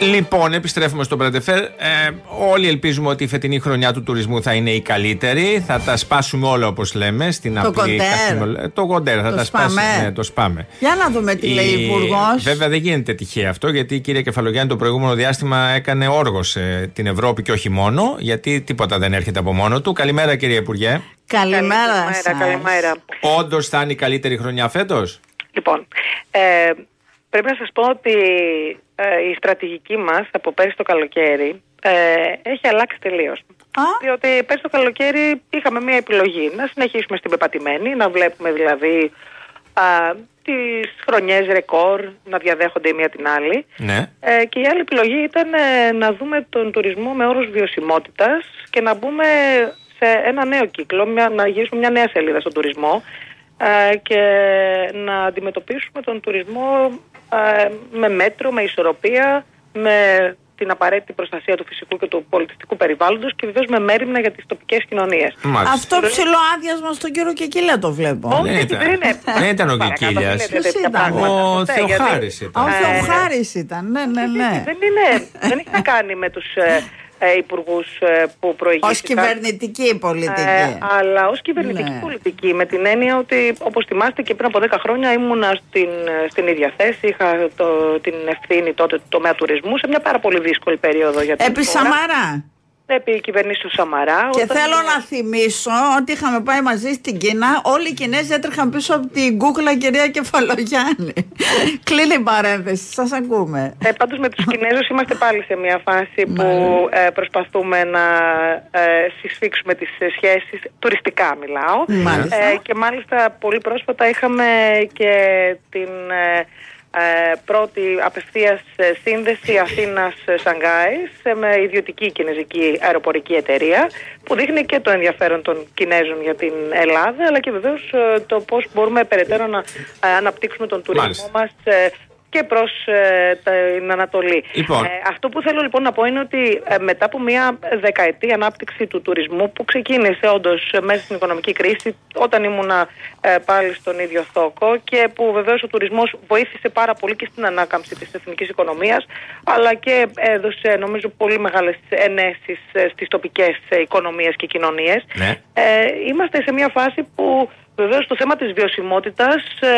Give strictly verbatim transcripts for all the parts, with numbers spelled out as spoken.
Λοιπόν, επιστρέφουμε στον Μπρα Ντε Φερ. Όλοι ελπίζουμε ότι η φετινή χρονιά του τουρισμού θα είναι η καλύτερη. Θα τα σπάσουμε όλα, όπως λέμε. Στην το απλή κοντέρ. Το κοντέρ, θα το τα σπάμε. Σπάσουμε. Ναι, το σπάμε. Για να δούμε τι η... λέει η Υπουργός. Βέβαια, δεν γίνεται τυχαία αυτό, γιατί η κυρία Κεφαλογιάννη το προηγούμενο διάστημα έκανε όργο σε την Ευρώπη και όχι μόνο, γιατί τίποτα δεν έρχεται από μόνο του. Καλημέρα, κυρία Υπουργέ. Καλημέρα. Καλημέρα, καλημέρα. Όντως θα είναι η καλύτερη χρονιά φέτος. Λοιπόν. Ε... Πρέπει να σας πω ότι ε, η στρατηγική μας από πέρυσι το καλοκαίρι ε, έχει αλλάξει τελείως. Α? Διότι πέρυσι το καλοκαίρι είχαμε μια επιλογή. Να συνεχίσουμε στην πεπατημένη, να βλέπουμε δηλαδή α, τις χρονιές ρεκόρ, να διαδέχονται η μία την άλλη. Ναι. Ε, και η άλλη επιλογή ήταν ε, να δούμε τον τουρισμό με όρους βιωσιμότητας και να μπούμε σε ένα νέο κύκλο, μια, να γυρίσουμε μια νέα σελίδα στον τουρισμό ε, και να αντιμετωπίσουμε τον τουρισμό με μέτρο, με ισορροπία, με την απαραίτητη προστασία του φυσικού και του πολιτιστικού περιβάλλοντος και βεβαίως με μέριμνα για τις τοπικές κοινωνίες. Μάλιστα. Αυτό ψηλό άδειασμα στον κύριο Κικίλια το βλέπω. Όχι, δεν ήταν. Δεν ήταν ο Κικίλιας. Ο Θεοχάρης ήταν. Ο Θεοχάρης ήταν, ναι, ναι, ναι. Δεν έχει να κάνει με τους υπουργούς που προηγήθηκαν. Ως κυβερνητική πολιτική. Ε, αλλά ως κυβερνητική, ναι, πολιτική, με την έννοια ότι, όπως θυμάστε, και πριν από δέκα χρόνια ήμουνα στην, στην ίδια θέση, είχα το, την ευθύνη τότε του τομέα τουρισμού σε μια πάρα πολύ δύσκολη περίοδο για την Επί χώρα. Σαμαρά. Επί κυβερνήσεως του Σαμαρά. Και όταν... θέλω να θυμίσω ότι είχαμε πάει μαζί στην Κίνα, όλοι οι Κινέζοι έτρεχαν πίσω από την κούκλα κυρία Κεφαλογιάννη. Κλείνει η παρένθεση, σας ακούμε. Ε, πάντως με τους Κινέζους είμαστε πάλι σε μια φάση που ε, προσπαθούμε να ε, συσφίξουμε τις ε, σχέσεις, τουριστικά μιλάω. Μάλιστα. Ε, και μάλιστα πολύ πρόσφατα είχαμε και την... Ε, Ε, πρώτη απευθείας ε, σύνδεση Αθήνας-Σανγκάης ε, με ιδιωτική κινέζικη αεροπορική εταιρεία, που δείχνει και το ενδιαφέρον των Κινέζων για την Ελλάδα, αλλά και βεβαίως ε, το πώς μπορούμε περαιτέρω να ε, αναπτύξουμε τον τουρισμό, μάλιστα, μας ε, και προς ε, την Ανατολή. Λοιπόν. Ε, αυτό που θέλω λοιπόν να πω είναι ότι ε, μετά από μια δεκαετή ανάπτυξη του τουρισμού που ξεκίνησε όντως ε, μέσα στην οικονομική κρίση, όταν ήμουνα ε, πάλι στον ίδιο θόκο, και που βεβαίως ο τουρισμός βοήθησε πάρα πολύ και στην ανάκαμψη της εθνικής οικονομίας, αλλά και έδωσε νομίζω πολύ μεγάλες ενέσεις ε, στις τοπικές ε, οικονομίες και κοινωνίες. Ναι. Ε, είμαστε σε μια φάση που... Βεβαίως το θέμα της βιωσιμότητας ε,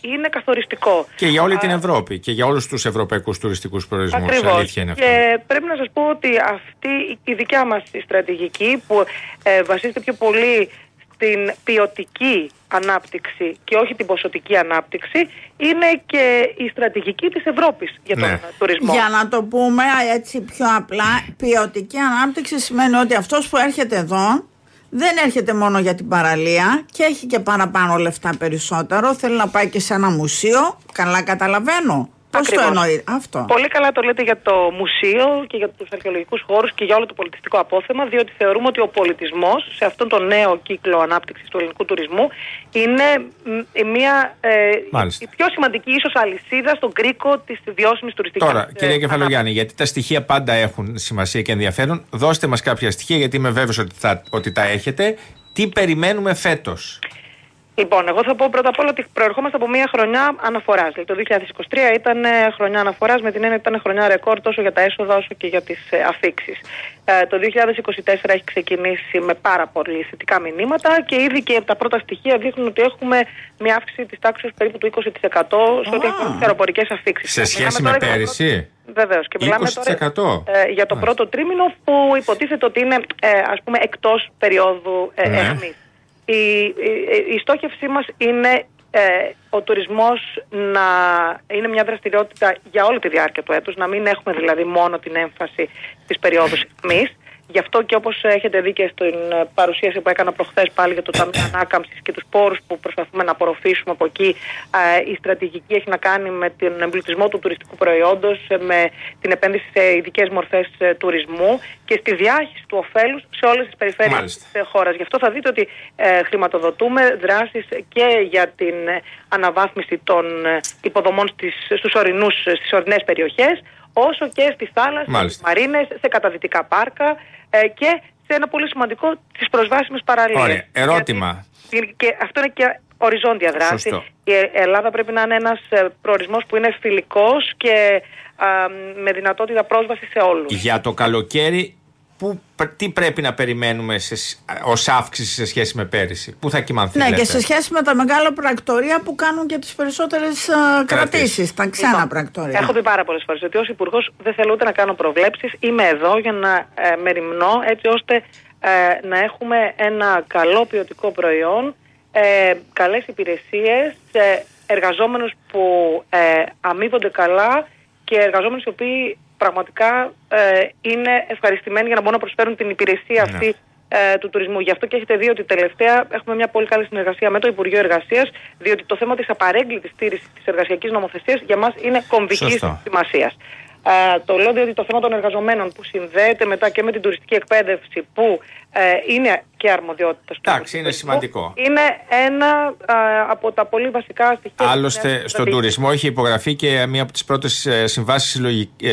είναι καθοριστικό. Και για όλη την Ευρώπη και για όλους τους ευρωπαϊκούς τουριστικούς προορισμούς. Ακριβώς. Αλήθεια είναι αυτό. Και πρέπει να σας πω ότι αυτή η δικιά μας η στρατηγική που ε, βασίζεται πιο πολύ στην ποιοτική ανάπτυξη και όχι την ποσοτική ανάπτυξη είναι και η στρατηγική της Ευρώπης για τον, ναι, τουρισμό. Για να το πούμε έτσι πιο απλά, ποιοτική ανάπτυξη σημαίνει ότι αυτός που έρχεται εδώ δεν έρχεται μόνο για την παραλία και έχει και παραπάνω λεφτά περισσότερο. Θέλει να πάει και σε ένα μουσείο. Καλά καταλαβαίνω. Πώς το εννοεί αυτό? Πολύ καλά το λέτε για το μουσείο και για τους αρχαιολογικούς χώρους και για όλο το πολιτιστικό απόθεμα, διότι θεωρούμε ότι ο πολιτισμός σε αυτόν τον νέο κύκλο ανάπτυξης του ελληνικού τουρισμού είναι μια, ε, η πιο σημαντική ίσως αλυσίδα στον κρίκο της βιώσιμης τουριστικής. Τώρα, κυρία ε, Κεφαλογιάννη, γιατί τα στοιχεία πάντα έχουν σημασία και ενδιαφέρον, δώστε μας κάποια στοιχεία, γιατί είμαι βέβαιος ότι, ότι τα έχετε. Τι περιμένουμε φέτος? Λοιπόν, εγώ θα πω πρώτα απ' όλα ότι προερχόμαστε από μια χρονιά αναφοράς. Το δύο χιλιάδες είκοσι τρία ήταν χρονιά αναφοράς, με την έννοια ότι ήταν χρονιά ρεκόρ τόσο για τα έσοδα όσο και για τις αφίξεις. Ε, το δύο χιλιάδες είκοσι τέσσερα έχει ξεκινήσει με πάρα πολύ θετικά μηνύματα και ήδη και τα πρώτα στοιχεία δείχνουν ότι έχουμε μια αύξηση της τάξης περίπου του είκοσι τοις εκατό σε ό,τι αφορά τις αεροπορικές αφίξεις. Σε σχέση με πέρυσι. Βεβαίως. Και μιλάμε είκοσι τοις εκατό. Τώρα ε, για το πρώτο τρίμηνο που υποτίθεται ότι είναι ε, ας πούμε εκτός περίοδου ε, ναι. αιχμής. Η, η, η στόχευσή μας είναι ε, ο τουρισμός να είναι μια δραστηριότητα για όλη τη διάρκεια του έτους, να μην έχουμε δηλαδή μόνο την έμφαση της περίοδου αιχμής. Γι' αυτό και όπως έχετε δει και στην παρουσίαση που έκανα προχθές πάλι για το Ταμείο Ανάκαμψης και τους πόρους που προσπαθούμε να απορροφήσουμε από εκεί, η στρατηγική έχει να κάνει με τον εμπλουτισμό του τουριστικού προϊόντος, με την επένδυση σε ειδικές μορφές τουρισμού και στη διάχυση του ωφέλους σε όλες τις περιφέρειες, μάλιστα, της χώρας. Γι' αυτό θα δείτε ότι χρηματοδοτούμε δράσεις και για την αναβάθμιση των υποδομών στις ορεινές περιοχές, όσο και στη θάλασσα, στις μαρίνες, σε καταδυτικά πάρκα ε, και σε ένα πολύ σημαντικό, τις προσβάσιμες παραλίες. Ωραία, ερώτημα. Γιατί, και αυτό είναι και οριζόντια δράση. Σωστό. Η Ελλάδα πρέπει να είναι ένας προορισμός που είναι φιλικός και α, με δυνατότητα πρόσβαση σε όλους. Για το καλοκαίρι, που, τι πρέπει να περιμένουμε σε, ως αύξηση σε σχέση με πέρυσι, που θα κοιμανθεί? Ναι, λέτε. Και σε σχέση με τα μεγάλα πρακτορία που κάνουν και τις περισσότερες α, κρατήσεις, τα ξένα λοιπόν, πρακτορία. Έχω πει πάρα πολλές φορές ότι ως υπουργός δεν θέλω ούτε να κάνω προβλέψεις, είμαι εδώ για να ε, μεριμνώ έτσι ώστε ε, να έχουμε ένα καλό ποιοτικό προϊόν, Ε, καλές υπηρεσίες, ε, εργαζόμενους που ε, αμείβονται καλά και εργαζόμενους οι οποίοι πραγματικά ε, είναι ευχαριστημένοι για να μπορούν να προσφέρουν την υπηρεσία αυτή ναι. ε, του τουρισμού. Γι' αυτό και έχετε δει ότι τελευταία έχουμε μια πολύ καλή συνεργασία με το Υπουργείο Εργασίας, διότι το θέμα της απαρέγκλητης στήρησης της εργασιακής νομοθεσίας για μας είναι κομβικής σημασίας. Uh, το λέω διότι το θέμα των εργαζομένων που συνδέεται μετά και με την τουριστική εκπαίδευση που uh, είναι και αρμοδιότητα του. Εντάξει, είναι σημαντικό. Είναι ένα uh, από τα πολύ βασικά στοιχεία. Άλλωστε, στον τουρισμό έχει υπογραφεί και μία από τις πρώτες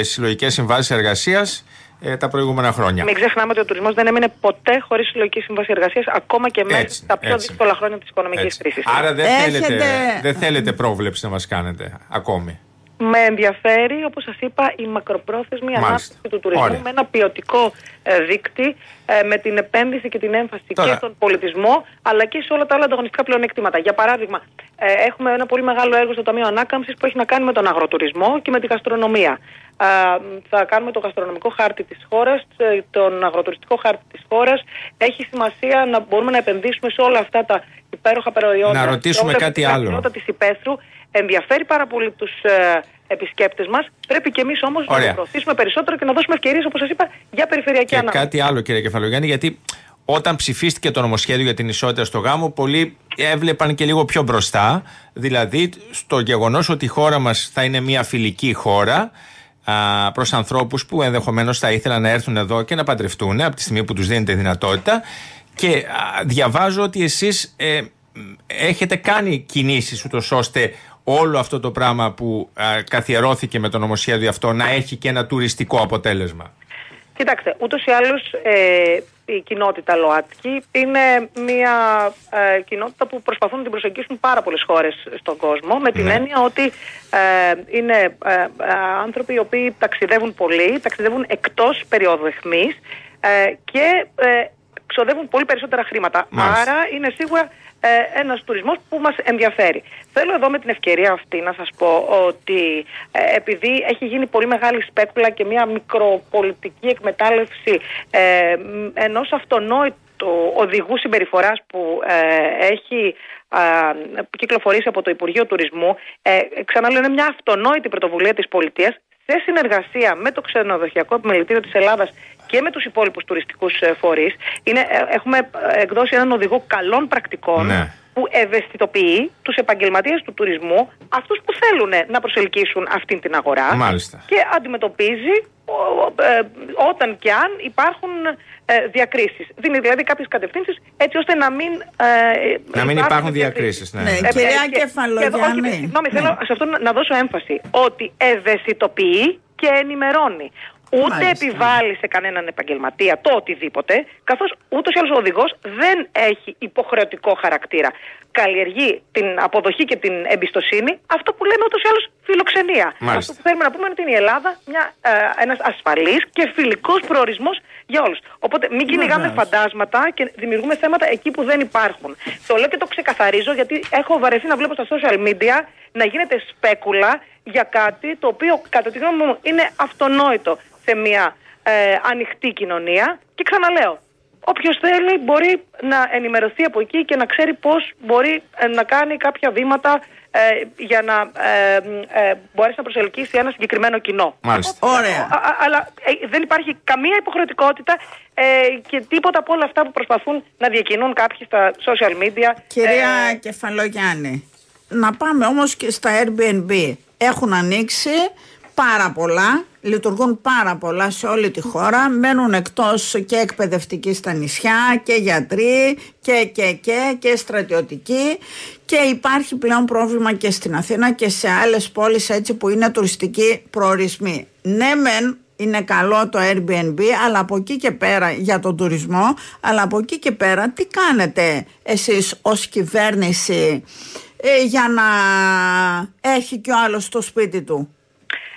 συλλογικές συμβάσεις εργασίας ε, τα προηγούμενα χρόνια. Μην ξεχνάμε ότι ο τουρισμός δεν έμεινε ποτέ χωρίς συλλογική συμβάση εργασίας, ακόμα και μέσα στα πιο δύσκολα χρόνια της οικονομικής κρίσης. Άρα δεν θέλετε, Έχετε... δεν θέλετε πρόβλεψη να μας κάνετε ακόμη. Με ενδιαφέρει, όπως σας είπα, η μακροπρόθεσμη Μάλιστα. ανάπτυξη του τουρισμού Ωραία. με ένα ποιοτικό δείκτη, με την επένδυση και την έμφαση Τώρα. και στον πολιτισμό, αλλά και σε όλα τα άλλα ανταγωνιστικά πλεονεκτήματα. Για παράδειγμα, έχουμε ένα πολύ μεγάλο έργο στο Ταμείο Ανάκαμψης που έχει να κάνει με τον αγροτουρισμό και με την γαστρονομία. Θα κάνουμε το γαστρονομικό χάρτη της χώρας, τον αγροτουριστικό χάρτη της χώρας. Έχει σημασία να μπορούμε να επενδύσουμε σε όλα αυτά τα υπέροχα προϊόντα. Να ρωτήσουμε κάτι άλλο. Της υπαίθρου. Ενδιαφέρει πάρα πολύ τους ε, επισκέπτες μας. Πρέπει και εμείς όμως Ωραία. να προωθήσουμε περισσότερο και να δώσουμε ευκαιρίες, όπως σας είπα, για περιφερειακή και ανάπτυξη. Κάτι άλλο, κύριε Κεφαλογιάννη, γιατί όταν ψηφίστηκε το νομοσχέδιο για την ισότητα στο γάμο, πολλοί έβλεπαν και λίγο πιο μπροστά. Δηλαδή, στο γεγονός ότι η χώρα μας θα είναι μια φιλική χώρα α, προς ανθρώπους που ενδεχομένως θα ήθελαν να έρθουν εδώ και να παντρευτούν από τη στιγμή που τους δίνεται δυνατότητα. Και α, διαβάζω ότι εσείς ε, έχετε κάνει κινήσεις ούτως ώστε όλο αυτό το πράγμα που α, καθιερώθηκε με το νομοσχέδιο αυτό να έχει και ένα τουριστικό αποτέλεσμα. Κοιτάξτε, ούτως ή άλλως ε, η κοινότητα ΛΟΑΤΚΗ είναι μια ε, κοινότητα που προσπαθούν να την προσεγγίσουν πάρα πολλές χώρες στον κόσμο, με την ναι. έννοια ότι ε, είναι ε, ε, άνθρωποι οι οποίοι ταξιδεύουν πολύ, ταξιδεύουν εκτός περίοδου αιχμής ε, και ε, ξοδεύουν πολύ περισσότερα χρήματα. Μάλιστα. Άρα είναι σίγουρα ε, ένας τουρισμός που μας ενδιαφέρει. Θέλω εδώ με την ευκαιρία αυτή να σας πω ότι ε, επειδή έχει γίνει πολύ μεγάλη σπέκουλα και μια μικροπολιτική εκμετάλλευση ε, ενός αυτονόητου οδηγού συμπεριφοράς που ε, έχει α, κυκλοφορήσει από το Υπουργείο Τουρισμού, ε, ξαναλέω, είναι μια αυτονόητη πρωτοβουλία της πολιτείας σε συνεργασία με το Ξενοδοχειακό Επιμελητήριο της Ελλάδας και με τους υπόλοιπους τουριστικούς φορείς. Είναι, έχουμε εκδώσει έναν οδηγό καλών πρακτικών ναι. που ευαισθητοποιεί τους επαγγελματίες του τουρισμού, αυτούς που θέλουν να προσελκύσουν αυτήν την αγορά Μάλιστα. και αντιμετωπίζει ε, όταν και αν υπάρχουν ε, διακρίσεις. Δίνει δηλαδή κάποιες κατευθύνσεις έτσι ώστε να μην, ε, να μην υπάρχουν, υπάρχουν διακρίσεις. Ναι. Ναι. Ε, Κυρία και, Κεφαλογιάννη. Και, όχι, συγγνώμη, ναι. θέλω σε αυτό να δώσω έμφαση ότι ευαισθητοποιεί και ενημερώνει. Ούτε Μάλιστα. επιβάλλει σε κανέναν επαγγελματία το οτιδήποτε, καθώς ούτως ή άλλως ο οδηγός δεν έχει υποχρεωτικό χαρακτήρα. Καλλιεργεί την αποδοχή και την εμπιστοσύνη, αυτό που λέμε ούτως ή άλλως φιλοξενία. Μάλιστα. Αυτό που θέλουμε να πούμε είναι ότι είναι η Ελλάδα μια, ε, ένας ασφαλής και φιλικός προορισμός για όλους. Οπότε μην κυνηγάμε φαντάσματα και δημιουργούμε θέματα εκεί που δεν υπάρχουν. Το λέω και το ξεκαθαρίζω γιατί έχω βαρεθεί να βλέπω στα social media να γίνεται σπέκουλα για κάτι το οποίο κατά τη γνώμη μου είναι αυτονόητο σε μια ε, ανοιχτή κοινωνία. Και ξαναλέω, όποιος θέλει μπορεί να ενημερωθεί από εκεί και να ξέρει πώς μπορεί ε, να κάνει κάποια βήματα ε, για να ε, ε, μπορέσει να προσελκύσει ένα συγκεκριμένο κοινό. Μάλιστα. Ωραία. Α, α, αλλά ε, δεν υπάρχει καμία υποχρεωτικότητα ε, και τίποτα από όλα αυτά που προσπαθούν να διακινούν κάποιοι στα social media. Κυρία ε, Κεφαλογιάννη, να πάμε όμως και στα Airbnb. Έχουν ανοίξει πάρα πολλά, λειτουργούν πάρα πολλά σε όλη τη χώρα, μένουν εκτός και εκπαιδευτικοί στα νησιά και γιατροί και, και, και, και στρατιωτικοί και υπάρχει πλέον πρόβλημα και στην Αθήνα και σε άλλες πόλεις έτσι που είναι τουριστικοί προορισμοί. Ναι μεν είναι καλό το Airbnb, αλλά από εκεί και πέρα για τον τουρισμό, αλλά από εκεί και πέρα τι κάνετε εσείς ως κυβέρνηση ε, για να έχει και ο άλλος το σπίτι του.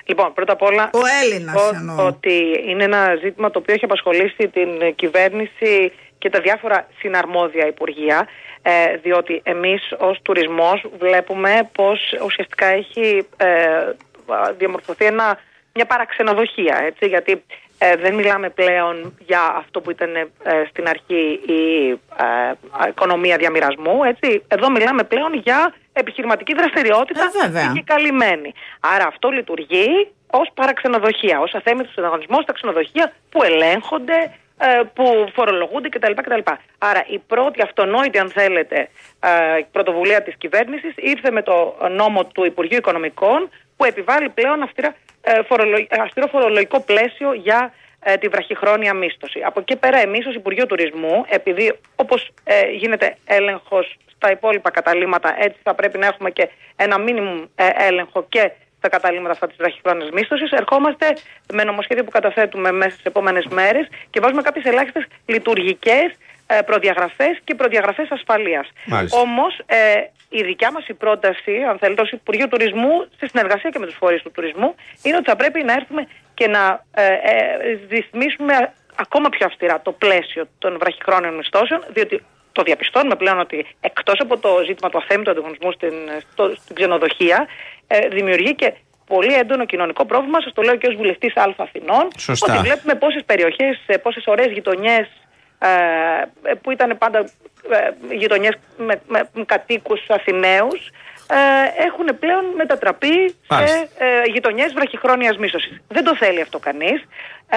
Λοιπόν, πρώτα απ' όλα ο Έλληνας, ο, ότι είναι ένα ζήτημα το οποίο έχει απασχολήσει την κυβέρνηση και τα διάφορα συναρμόδια υπουργεία, ε, διότι εμείς ως τουρισμός βλέπουμε πως ουσιαστικά έχει ε, διαμορφωθεί ένα, μια παραξενοδοχεία, έτσι, γιατί ε, δεν μιλάμε πλέον για αυτό που ήταν ε, στην αρχή η ε, οικονομία διαμοιρασμού, έτσι. Εδώ μιλάμε πλέον για επιχειρηματική δραστηριότητα ε, και καλυμμένη. Άρα αυτό λειτουργεί ως παραξενοδοχεία, ως αθέμητος ανταγωνισμός στα ξενοδοχεία που ελέγχονται, που φορολογούνται κτλ. κτλ. Άρα η πρώτη αυτονόητη, αν θέλετε, πρωτοβουλία της κυβέρνησης ήρθε με το νόμο του Υπουργείου Οικονομικών που επιβάλλει πλέον αυστηρά, φορολογ... αυστηρό φορολογικό πλαίσιο για τη βραχυχρόνια μίσθωση. Από εκεί πέρα εμείς ως Υπουργείο Τουρισμού, επειδή όπως ε, γίνεται έλεγχος στα υπόλοιπα καταλήμματα, έτσι θα πρέπει να έχουμε και ένα μίνιμουμ ε, έλεγχο και τα καταλήμματα αυτά της βραχυχρόνιας μίσθωσης. Ερχόμαστε με νομοσχέδιο που καταθέτουμε μέσα στις επόμενες μέρες και βάζουμε κάποιες ελάχιστες λειτουργικές προδιαγραφές και προδιαγραφές ασφαλείας. Μάλιστα. Όμως ε, η δικιά μας η πρόταση, αν θέλετε, ως Υπουργείο Τουρισμού, στη συνεργασία και με τους φορείς του τουρισμού, είναι ότι θα πρέπει να έρθουμε και να ε, ε, ρυθμίσουμε ακόμα πιο αυστηρά το πλαίσιο των βραχυχρόνιων μισθώσεων, διότι το διαπιστώνουμε πλέον ότι εκτός από το ζήτημα του αθέμητου ανταγωνισμού στην, στο, στην ξενοδοχεία, ε, δημιουργεί και πολύ έντονο κοινωνικό πρόβλημα. Σας το λέω και ως βουλευτής Α Αθηνών. Σωστά. Ότι βλέπουμε πόσες περιοχές, πόσες ωραίες γειτονιές ε, που ήταν πάντα ε, γειτονιές με, με, με κατοίκους Αθηναίους, ε, έχουν πλέον μετατραπεί Μάλιστα. σε ε, γειτονιές βραχυχρόνιας μίσθωσης. Δεν το θέλει αυτό κανείς. Ε,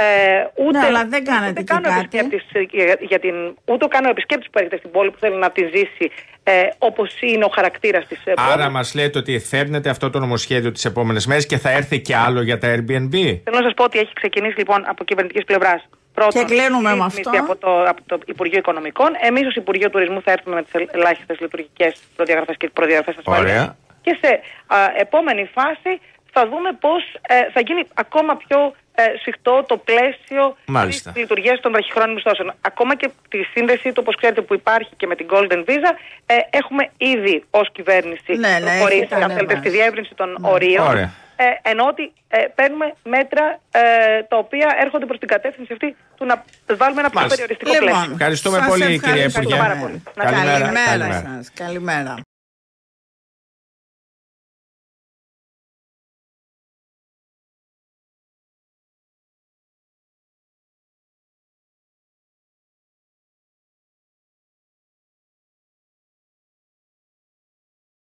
ούτε ναι, αλλά δεν κάνετε ούτε επισκέπτης, για, για την, ούτε καν ο επισκέπτης που έρχεται στην πόλη που θέλει να τη ζήσει ε, όπως είναι ο χαρακτήρας της πόλης. Άρα μας λέτε ότι θέρνεται αυτό το νομοσχέδιο τις επόμενες μέρες και θα έρθει και άλλο για τα Airbnb. Θέλω να σας πω ότι έχει ξεκινήσει λοιπόν από κυβερνητικής πλευράς. Πρώτον, και κλείνουμε με αυτό. Από το, από το Υπουργείο Οικονομικών. Εμείς ως Υπουργείο Τουρισμού θα έρθουμε με τις ελάχιστες λειτουργικές προδιαγραφές και προδιαγραφές ασφαλείας. Και σε α, επόμενη φάση θα δούμε πώς ε, θα γίνει ακόμα πιο ε, συχτό το πλαίσιο Μάλιστα. της λειτουργίας των βραχυχρόνιων μισθώσεων. Ακόμα και τη σύνδεση του, όπως ξέρετε, που υπάρχει και με την Golden Visa, ε, έχουμε ήδη ως κυβέρνηση ναι, ναι, προχωρήσει, αν θέλετε, στη διεύρυνση των ναι. ορίων. Ωραία. Ε, ενώ ότι ε, παίρνουμε μέτρα ε, τα οποία έρχονται προς την κατεύθυνση αυτή του να βάλουμε ένα πιο περιοριστικό πλαίσιο. Λοιπόν, ευχαριστούμε πολύ, κυρία Υπουργέ. Καλημέρα. Καλημέρα.